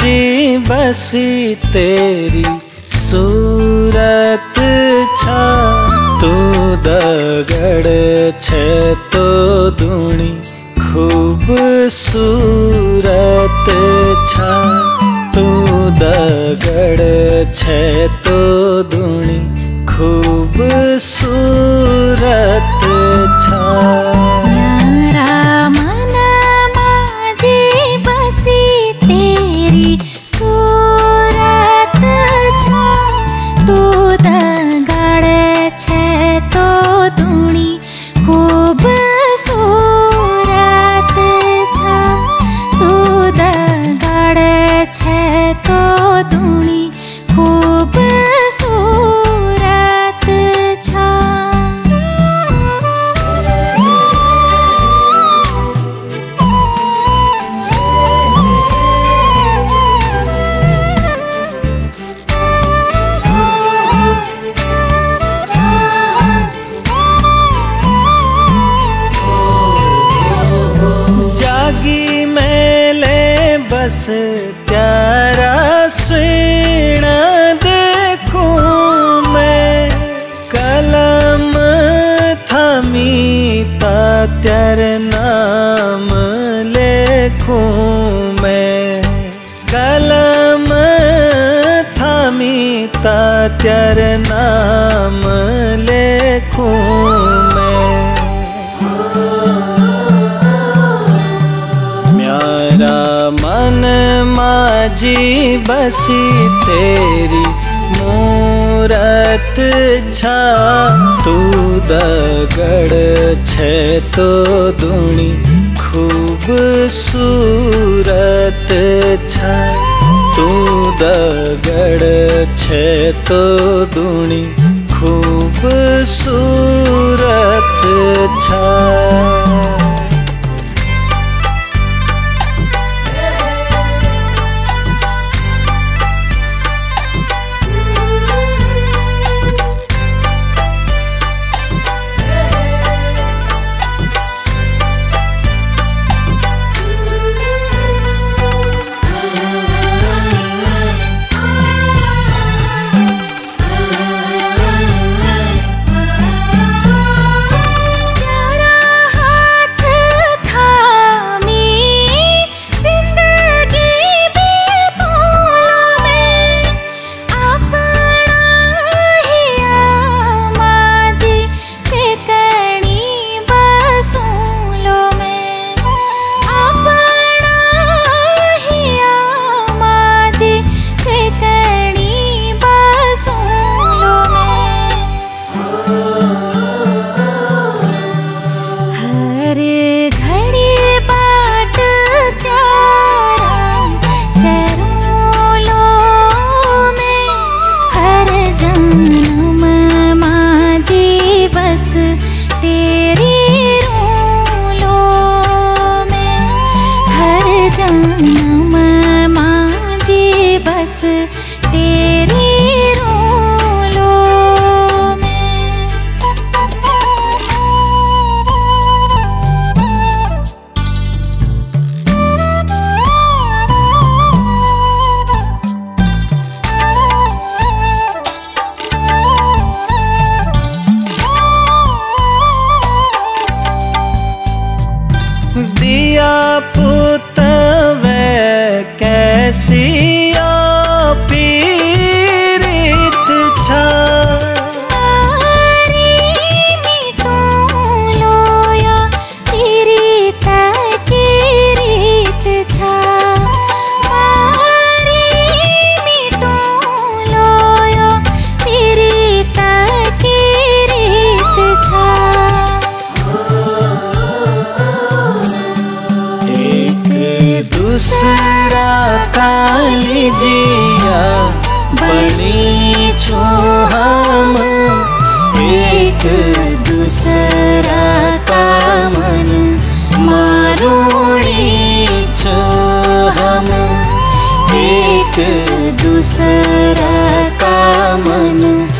जी बसी तेरी सूरत छा, तू दगड़ छे तो दूनी खूबसूरत छा, तू दगड़ छे तो दूनी खूबसूरत छा। प्यारा सुना देखूं मैं कलम थामी तार नाम लेखूं मैं, कलम थामी तार नाम लेखूं मैं। मन माजी बसी तेरी मूरत छा, तू दगड़ छे तो दूनी खूबसूरत छा, तू दगड़ छे तो दूनी खूबसूरत छा। दिया पुत वे कैसी आपी रीत छा, तेरी तकी रीत छा, तेरी तकी रीत छा। दूसरा काली जिया बनी छो हम, एक दूसरा का मन मारूनी छो हम, एक दूसरा का मन